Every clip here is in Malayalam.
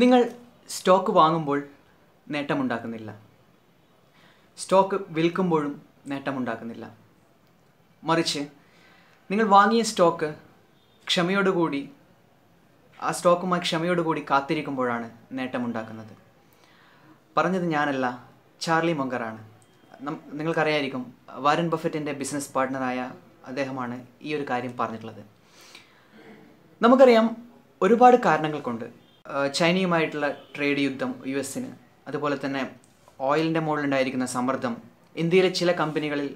നിങ്ങൾ സ്റ്റോക്ക് വാങ്ങുമ്പോൾ നേട്ടമുണ്ടാക്കുന്നില്ല, സ്റ്റോക്ക് വിൽക്കുമ്പോഴും നേട്ടമുണ്ടാക്കുന്നില്ല. മറിച്ച് നിങ്ങൾ വാങ്ങിയ സ്റ്റോക്ക് ക്ഷമയോടുകൂടി ആ സ്റ്റോക്കുമായി ക്ഷമയോടുകൂടി കാത്തിരിക്കുമ്പോഴാണ് നേട്ടമുണ്ടാക്കുന്നത്. പറഞ്ഞത് ഞാനല്ല, ചാർലി മംഗറാണ്. നിങ്ങൾക്കറിയായിരിക്കും, വാരൻ ബഫറ്റിൻ്റെ ബിസിനസ് പാർട്ട്ണറായ അദ്ദേഹമാണ് ഈ ഒരു കാര്യം പറഞ്ഞിട്ടുള്ളത്. നമുക്കറിയാം, ഒരുപാട് കാരണങ്ങൾ കൊണ്ട് ചൈനയുമായിട്ടുള്ള ട്രേഡ് യുദ്ധം US-ന്, അതുപോലെ തന്നെ ഓയിലിൻ്റെ മുകളിലുണ്ടായിരിക്കുന്ന സമ്മർദ്ദം, ഇന്ത്യയിലെ ചില കമ്പനികളിൽ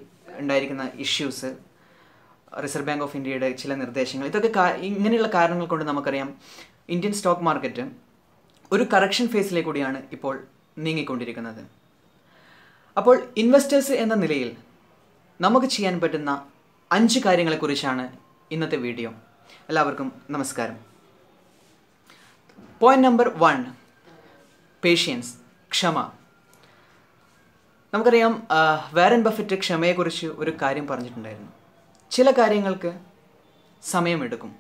ഉണ്ടായിരിക്കുന്ന ഇഷ്യൂസ്, റിസർവ് ബാങ്ക് ഓഫ് ഇന്ത്യയുടെ ചില നിർദ്ദേശങ്ങൾ, ഇതൊക്കെ ഇങ്ങനെയുള്ള കാരണങ്ങൾ കൊണ്ട് നമുക്കറിയാം ഇന്ത്യൻ സ്റ്റോക്ക് മാർക്കറ്റ് ഒരു കറക്ഷൻ ഫേസിലേക്ക് കൂടിയാണ് ഇപ്പോൾ നീങ്ങിക്കൊണ്ടിരിക്കുന്നത്. അപ്പോൾ ഇൻവെസ്റ്റേഴ്സ് എന്ന നിലയിൽ നമുക്ക് ചെയ്യാൻ പറ്റുന്ന 5 കാര്യങ്ങളെക്കുറിച്ചാണ് ഇന്നത്തെ വീഡിയോ. എല്ലാവർക്കും നമസ്കാരം. പോയിൻറ്റ് നമ്പർ 1, പേഷ്യൻസ്, ക്ഷമ. നമുക്കറിയാം, വാരൻ ബഫറ്റ് ക്ഷമയെക്കുറിച്ച് ഒരു കാര്യം പറഞ്ഞിട്ടുണ്ടായിരുന്നു. ചില കാര്യങ്ങൾക്ക് സമയമെടുക്കും,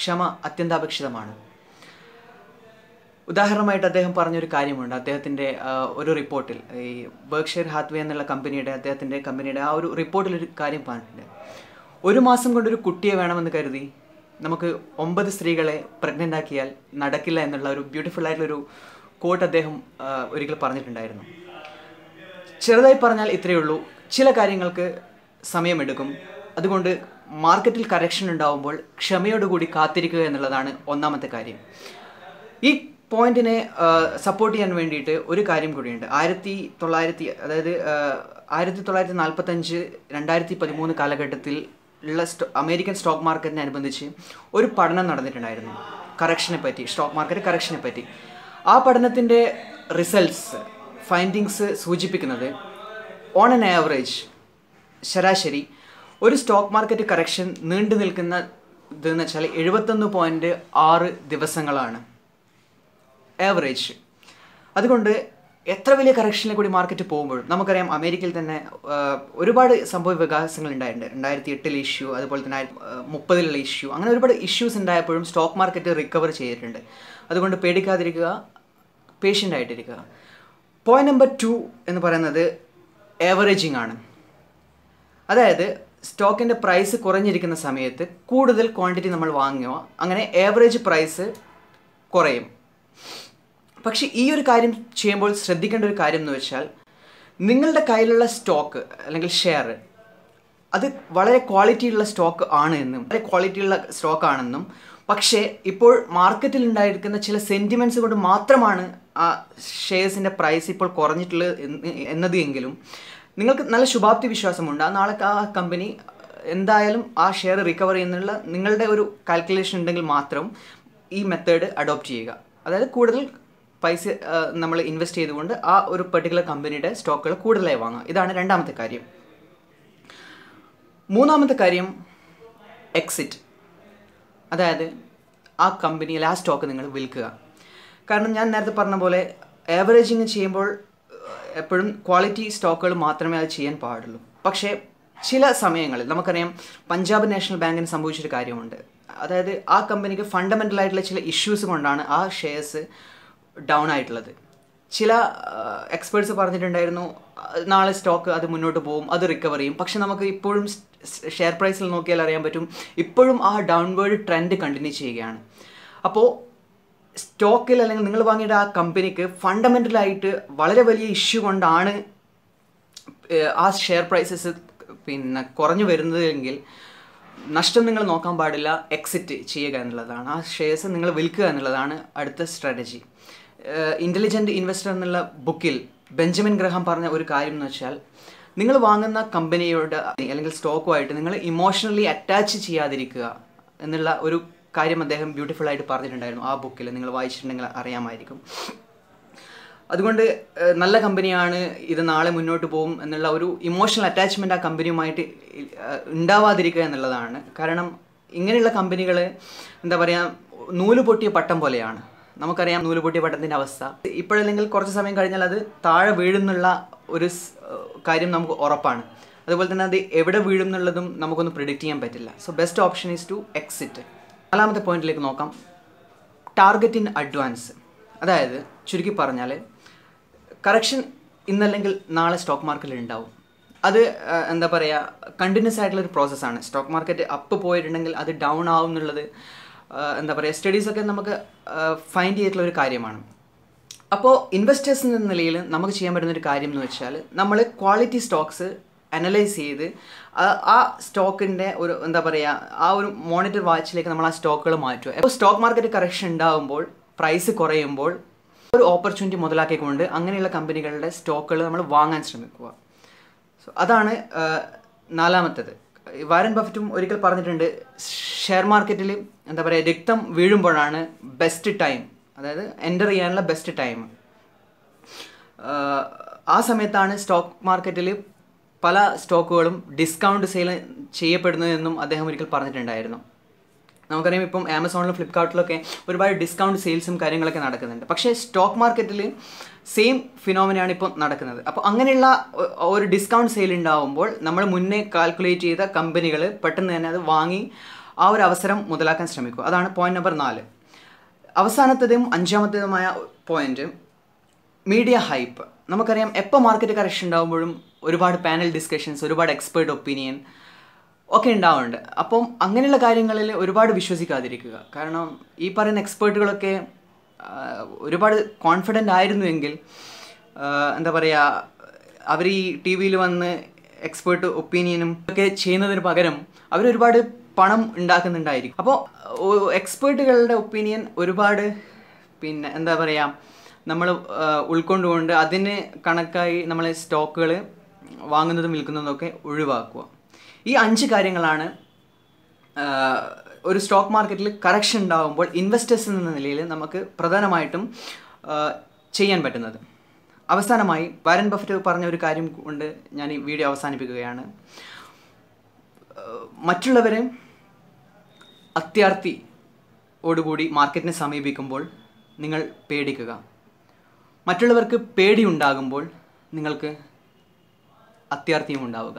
ക്ഷമ അത്യന്താപേക്ഷിതമാണ്. ഉദാഹരണമായിട്ട് അദ്ദേഹം പറഞ്ഞൊരു കാര്യമുണ്ട്. അദ്ദേഹത്തിൻ്റെ ഒരു റിപ്പോർട്ടിൽ, ഈ ബർക്ക്ഷയർ ഹാത്വേ എന്നുള്ള കമ്പനിയുടെ, അദ്ദേഹത്തിൻ്റെ കമ്പനിയുടെ ആ ഒരു റിപ്പോർട്ടിൽ ഒരു കാര്യം പറഞ്ഞിട്ടുണ്ട്. 1 മാസം കൊണ്ടൊരു കുട്ടിയെ വേണമെന്ന് കരുതി നമുക്ക് 9 സ്ത്രീകളെ പ്രഗ്നൻ്റ് ആക്കിയാൽ നടക്കില്ല എന്നുള്ള ഒരു ബ്യൂട്ടിഫുൾ ആയിട്ടുള്ളൊരു കോട്ട് അദ്ദേഹം ഒരിക്കൽ പറഞ്ഞിട്ടുണ്ടായിരുന്നു. ചെറുതായി പറഞ്ഞാൽ ഇത്രയേ ഉള്ളൂ, ചില കാര്യങ്ങൾക്ക് സമയമെടുക്കും. അതുകൊണ്ട് മാർക്കറ്റിൽ കറക്ഷൻ ഉണ്ടാവുമ്പോൾ ക്ഷമയോടുകൂടി കാത്തിരിക്കുക എന്നുള്ളതാണ് ഒന്നാമത്തെ കാര്യം. ഈ പോയിന്റിനെ സപ്പോർട്ട് ചെയ്യാൻ വേണ്ടിയിട്ട് ഒരു കാര്യം കൂടിയുണ്ട്. 1945-2013 കാലഘട്ടത്തിൽ ഉള്ള അമേരിക്കൻ സ്റ്റോക്ക് മാർക്കറ്റിനെ അനുബന്ധിച്ച് ഒരു പഠനം നടന്നിട്ടുണ്ടായിരുന്നു, കറക്ഷനെ പറ്റി, സ്റ്റോക്ക് മാർക്കറ്റ് കറക്ഷനെ പറ്റി. ആ പഠനത്തിൻ്റെ റിസൾട്ട്സ്, ഫൈൻഡിങ്സ് സൂചിപ്പിക്കുന്നത്, ഓൺ ആൻ ആവറേജ്, ശരാശരി ഒരു സ്റ്റോക്ക് മാർക്കറ്റ് കറക്ഷൻ നീണ്ടു നിൽക്കുന്ന ഇതെന്ന് വെച്ചാൽ 71.6 ദിവസങ്ങളാണ് ആവറേജ്. അതുകൊണ്ട് എത്ര വലിയ കറക്ഷനിൽ കൂടി മാർക്കറ്റ് പോകുമ്പോഴും നമുക്കറിയാം, അമേരിക്കയിൽ തന്നെ ഒരുപാട് സംഭവ വികാസങ്ങൾ ഉണ്ടായിട്ടുണ്ട്. 2008 ഇഷ്യൂ, അതുപോലെ തന്നെ 30 ഇഷ്യൂ, അങ്ങനെ ഒരുപാട് ഇഷ്യൂസ് ഉണ്ടായപ്പോഴും സ്റ്റോക്ക് മാർക്കറ്റ് റിക്കവർ ചെയ്തിട്ടുണ്ട്. അതുകൊണ്ട് പേടിക്കാതിരിക്കുക, പേഷ്യൻ്റ് ആയിട്ടിരിക്കുക. പോയിൻറ്റ് നമ്പർ 2 എന്ന് പറയുന്നത് ആവറേജിങ് ആണ്. അതായത് സ്റ്റോക്കിൻ്റെ പ്രൈസ് കുറഞ്ഞിരിക്കുന്ന സമയത്ത് കൂടുതൽ ക്വാണ്ടിറ്റി നമ്മൾ വാങ്ങുക, അങ്ങനെ ആവറേജ് പ്രൈസ് കുറയും. പക്ഷേ ഈ ഒരു കാര്യം ചെയ്യുമ്പോൾ ശ്രദ്ധിക്കേണ്ട ഒരു കാര്യം എന്ന് വെച്ചാൽ, നിങ്ങളുടെ കയ്യിലുള്ള സ്റ്റോക്ക് അല്ലെങ്കിൽ ഷെയർ അത് വളരെ ക്വാളിറ്റിയുള്ള സ്റ്റോക്ക് ആണ് എന്നും, വളരെ ക്വാളിറ്റിയുള്ള സ്റ്റോക്ക് ആണെന്നും, പക്ഷേ ഇപ്പോൾ മാർക്കറ്റിൽ ഉണ്ടായിരിക്കുന്ന ചില സെൻറ്റിമെൻറ്റ്സ് കൊണ്ട് മാത്രമാണ് ആ ഷെയർസിൻ്റെ പ്രൈസ് ഇപ്പോൾ കുറഞ്ഞിട്ടുള്ളത് എന്നത് എങ്കിലും നിങ്ങൾക്ക് നല്ല ശുഭാപ്തി വിശ്വാസമുണ്ട്, ആ നാളെ ആ കമ്പനി എന്തായാലും ആ ഷെയർ റിക്കവർ ചെയ്യുന്നുള്ള നിങ്ങളുടെ ഒരു കാൽക്കുലേഷൻ ഉണ്ടെങ്കിൽ മാത്രം ഈ മെത്തേഡ് അഡോപ്റ്റ് ചെയ്യുക. അതായത് കൂടുതൽ പൈസ നമ്മൾ ഇൻവെസ്റ്റ് ചെയ്തുകൊണ്ട് ആ ഒരു പെർട്ടിക്കുലർ കമ്പനിയുടെ സ്റ്റോക്കുകൾ കൂടുതലായി വാങ്ങുക. ഇതാണ് രണ്ടാമത്തെ കാര്യം. മൂന്നാമത്തെ കാര്യം എക്സിറ്റ്. അതായത് ആ കമ്പനിയിൽ ആ സ്റ്റോക്ക് നിങ്ങൾ വിൽക്കുക. കാരണം ഞാൻ നേരത്തെ പറഞ്ഞ പോലെ ആവറേജിങ് ചെയ്യുമ്പോൾ എപ്പോഴും ക്വാളിറ്റി സ്റ്റോക്കുകൾ മാത്രമേ അത് ചെയ്യാൻ പാടുള്ളൂ. പക്ഷേ ചില സമയങ്ങളിൽ നമുക്കറിയാം, പഞ്ചാബ് നാഷണൽ ബാങ്കിന് സംഭവിച്ചൊരു കാര്യമുണ്ട്. അതായത് ആ കമ്പനിക്ക് ഫണ്ടമെൻ്റലായിട്ടുള്ള ചില ഇഷ്യൂസ് കൊണ്ടാണ് ആ ഷെയർസ് ഡൗൺ ആയിട്ടുള്ളത്. ചില എക്സ്പേർട്സ് പറഞ്ഞിട്ടുണ്ടായിരുന്നു നാളെ സ്റ്റോക്ക് അത് മുന്നോട്ട് പോകും, അത് റിക്കവർ ചെയ്യും. പക്ഷെ നമുക്ക് ഇപ്പോഴും ഷെയർ പ്രൈസിൽ നോക്കിയാൽ അറിയാൻ പറ്റും, ഇപ്പോഴും ആ ഡൗൺവേർഡ് ട്രെൻഡ് കണ്ടിന്യൂ ചെയ്യുകയാണ്. അപ്പോൾ സ്റ്റോക്കിൽ അല്ലെങ്കിൽ നിങ്ങൾ വാങ്ങിയിട്ട് ആ കമ്പനിക്ക് ഫണ്ടമെൻ്റലായിട്ട് വളരെ വലിയ ഇഷ്യൂ കൊണ്ടാണ് ആ ഷെയർ പ്രൈസസ് പിന്നെ കുറഞ്ഞു വരുന്നതെങ്കിൽ നഷ്ടം നിങ്ങൾ നോക്കാൻ പാടില്ല, എക്സിറ്റ് ചെയ്യുക എന്നുള്ളതാണ്. ആ ഷെയർസ് നിങ്ങൾ വിൽക്കുക എന്നുള്ളതാണ് അടുത്ത സ്ട്രാറ്റജി. ഇൻ്റലിജൻ്റ് ഇൻവെസ്റ്റർ എന്നുള്ള ബുക്കിൽ ബെഞ്ചമിൻ ഗ്രഹാം പറഞ്ഞ ഒരു കാര്യം എന്ന് വെച്ചാൽ, നിങ്ങൾ വാങ്ങുന്ന കമ്പനിയോട് അല്ലെങ്കിൽ സ്റ്റോക്കുമായിട്ട് നിങ്ങൾ ഇമോഷണലി അറ്റാച്ച് ചെയ്യാതിരിക്കുക എന്നുള്ള ഒരു കാര്യം അദ്ദേഹം ബ്യൂട്ടിഫുള്ളായിട്ട് പറഞ്ഞിട്ടുണ്ടായിരുന്നു. ആ ബുക്കിൽ നിങ്ങൾ വായിച്ചിട്ടുണ്ടെങ്കിൽ അറിയാമായിരിക്കും. അതുകൊണ്ട് നല്ല കമ്പനിയാണ് ഇത്, നാളെ മുന്നോട്ട് പോകും എന്നുള്ള ഒരു ഇമോഷണൽ അറ്റാച്ച്മെൻറ്റ് ആ കമ്പനിയുമായിട്ട് ഉണ്ടാവാതിരിക്കുക എന്നുള്ളതാണ്. കാരണം ഇങ്ങനെയുള്ള കമ്പനികൾ എന്താ പറയുക, നൂല് പൊട്ടിയ പട്ടം പോലെയാണ്. നമുക്കറിയാം നൂല് പൊട്ടിയ പട്ടത്തിൻ്റെ അവസ്ഥ. ഇപ്പോഴല്ലെങ്കിൽ കുറച്ച് സമയം കഴിഞ്ഞാൽ അത് താഴെ വീഴുന്നുള്ള ഒരു കാര്യം നമുക്ക് ഉറപ്പാണ്. അതുപോലെ തന്നെ അത് എവിടെ വീഴും എന്നുള്ളതും നമുക്കൊന്ന് പ്രിഡിക്റ്റ് ചെയ്യാൻ പറ്റില്ല. So best option is to exit. നാലാമത്തെ പോയിന്റിലേക്ക് നോക്കാം, ടാർഗറ്റ് ഇൻ അഡ്വാൻസ്. അതായത് ചുരുക്കി പറഞ്ഞാൽ കറക്ഷൻ ഇന്നല്ലെങ്കിൽ നാളെ സ്റ്റോക്ക് മാർക്കറ്റിൽ ഉണ്ടാവും. അത് എന്താ പറയുക, കണ്ടിന്യൂസ് ആയിട്ടുള്ളൊരു പ്രോസസ്സാണ്. സ്റ്റോക്ക് മാർക്കറ്റ് അപ്പ് പോയിട്ടുണ്ടെങ്കിൽ അത് ഡൗൺ ആവും എന്നുള്ളത് എന്താ പറയുക, സ്റ്റഡീസൊക്കെ നമുക്ക് ഫൈൻഡ് ചെയ്തിട്ടുള്ളൊരു കാര്യമാണ്. അപ്പോൾ ഇൻവെസ്റ്റേഴ്സ് എന്ന നിലയിൽ നമുക്ക് ചെയ്യാൻ പറ്റുന്നൊരു കാര്യം എന്ന് വെച്ചാൽ നമ്മൾ ക്വാളിറ്റി സ്റ്റോക്സ് അനലൈസ് ചെയ്ത് ആ സ്റ്റോക്കിൻ്റെ ഒരു എന്താ പറയുക, ആ ഒരു മോണിറ്റർ വാച്ചിലേക്ക് നമ്മൾ ആ സ്റ്റോക്കുകൾ മാറ്റുക. അപ്പോൾ സ്റ്റോക്ക് മാർക്കറ്റ് കറക്ഷൻ ഉണ്ടാകുമ്പോൾ, പ്രൈസ് കുറയുമ്പോൾ ഒരു ഓപ്പർച്യൂണിറ്റി മുതലാക്കിക്കൊണ്ട് അങ്ങനെയുള്ള കമ്പനികളുടെ സ്റ്റോക്കുകൾ നമ്മൾ വാങ്ങാൻ ശ്രമിക്കുക. സോ അതാണ് നാലാമത്തേത്. വാരൻ ബഫറ്റും ഒരിക്കൽ പറഞ്ഞിട്ടുണ്ട്, ഷെയർ മാർക്കറ്റിൽ എന്താ പറയുക, രക്തം വീഴുമ്പോഴാണ് ബെസ്റ്റ് ടൈം, അതായത് എൻ്റർ ചെയ്യാനുള്ള ബെസ്റ്റ് ടൈം. ആ സമയത്താണ് സ്റ്റോക്ക് മാർക്കറ്റിൽ പല സ്റ്റോക്കുകളും ഡിസ്കൗണ്ട് സെയിൽ ചെയ്യപ്പെടുന്നതെന്നും അദ്ദേഹം ഒരിക്കൽ പറഞ്ഞിട്ടുണ്ടായിരുന്നു. നമുക്കറിയാം ഇപ്പം ആമസോണിലും ഫ്ലിപ്കാർട്ടിലൊക്കെ ഒരുപാട് ഡിസ്കൗണ്ട് സെയിൽസും കാര്യങ്ങളൊക്കെ നടക്കുന്നുണ്ട്. പക്ഷേ സ്റ്റോക്ക് മാർക്കറ്റിൽ സെയിം ഫിനോമിനാണ് ഇപ്പം നടക്കുന്നത്. അപ്പോൾ അങ്ങനെയുള്ള ഒരു ഡിസ്കൗണ്ട് സെയിൽ ഉണ്ടാവുമ്പോൾ നമ്മൾ മുന്നേ കാൽക്കുലേറ്റ് ചെയ്ത കമ്പനികൾ പെട്ടെന്ന് തന്നെ അത് വാങ്ങി ആ ഒരു അവസരം മുതലാക്കാൻ ശ്രമിക്കുക. അതാണ് പോയിൻറ്റ് നമ്പർ 4. അവസാനത്തേതും അഞ്ചാമത്തേതുമായ പോയിൻറ്റ് മീഡിയ ഹൈപ്പ്. നമുക്കറിയാം എപ്പോൾ മാർക്കറ്റ് കറക്ഷൻ ഉണ്ടാകുമ്പോഴും ഒരുപാട് പാനൽ ഡിസ്കഷൻസ്, ഒരുപാട് എക്സ്പേർട്ട് ഒപ്പീനിയൻ ഒക്കെ ഉണ്ടാവുന്നുണ്ട്. അപ്പം അങ്ങനെയുള്ള കാര്യങ്ങളിൽ ഒരുപാട് വിശ്വസിക്കാതിരിക്കുക. കാരണം ഈ പറയുന്ന എക്സ്പേർട്ടുകളൊക്കെ ഒരുപാട് കോൺഫിഡൻ്റ് ആയിരുന്നുവെങ്കിൽ എന്താ പറയുക, അവർ ഈ ടി വിയിൽ വന്ന് എക്സ്പേർട്ട് ഒപ്പീനിയനും ഒക്കെ ചെയ്യുന്നതിന് പകരം അവരൊരുപാട് പണം ഉണ്ടാക്കുന്നുണ്ടായിരിക്കും. അപ്പോൾ എക്സ്പേർട്ടുകളുടെ ഒപ്പീനിയൻ ഒരുപാട് പിന്നെ എന്താ പറയുക, നമ്മൾ ഉൾക്കൊണ്ടുകൊണ്ട് അതിന് കണക്കായി നമ്മൾ സ്റ്റോക്കുകൾ വാങ്ങുന്നതും വിൽക്കുന്നതൊക്കെ ഒഴിവാക്കുക. ഈ 5 കാര്യങ്ങളാണ് ഒരു സ്റ്റോക്ക് മാർക്കറ്റിൽ കറക്ഷൻ ഉണ്ടാകുമ്പോൾ ഇൻവെസ്റ്റേഴ്സ് എന്ന നിലയിൽ നമുക്ക് പ്രധാനമായിട്ടും ചെയ്യാൻ പറ്റുന്നത്. അവസാനമായി വാരൻ ബഫറ്റ് പറഞ്ഞ ഒരു കാര്യം കൊണ്ട് ഞാൻ ഈ വീഡിയോ അവസാനിപ്പിക്കുകയാണ്. മറ്റുള്ളവരെ അത്യാർത്തിയോടുകൂടി മാർക്കറ്റിനെ സമീപിക്കുമ്പോൾ നിങ്ങൾ പേടിക്കുക. മറ്റുള്ളവർക്ക് പേടിയുണ്ടാകുമ്പോൾ നിങ്ങൾക്ക് അത്യാർത്തിയും ഉണ്ടാവുക.